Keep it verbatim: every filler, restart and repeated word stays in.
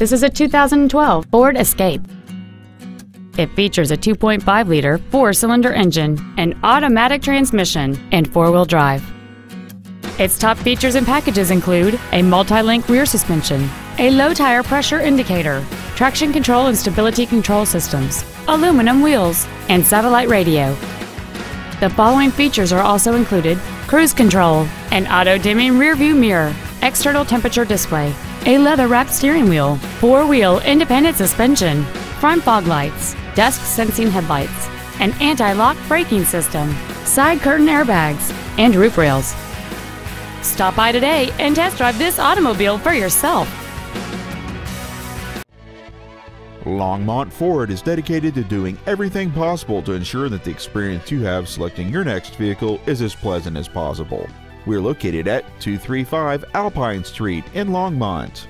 This is a two thousand twelve Ford Escape. It features a two point five liter four-cylinder engine, an automatic transmission, and four-wheel drive. Its top features and packages include a multi-link rear suspension, a low-tire pressure indicator, traction control and stability control systems, aluminum wheels, and satellite radio. The following features are also included: cruise control, an auto-dimming rear-view mirror, external temperature display, a leather-wrapped steering wheel, four-wheel independent suspension, front fog lights, dusk-sensing headlights, an anti-lock braking system, side curtain airbags, and roof rails. Stop by today and test drive this automobile for yourself. Longmont Ford is dedicated to doing everything possible to ensure that the experience you have selecting your next vehicle is as pleasant as possible. We're located at two thirty-five Alpine Street in Longmont.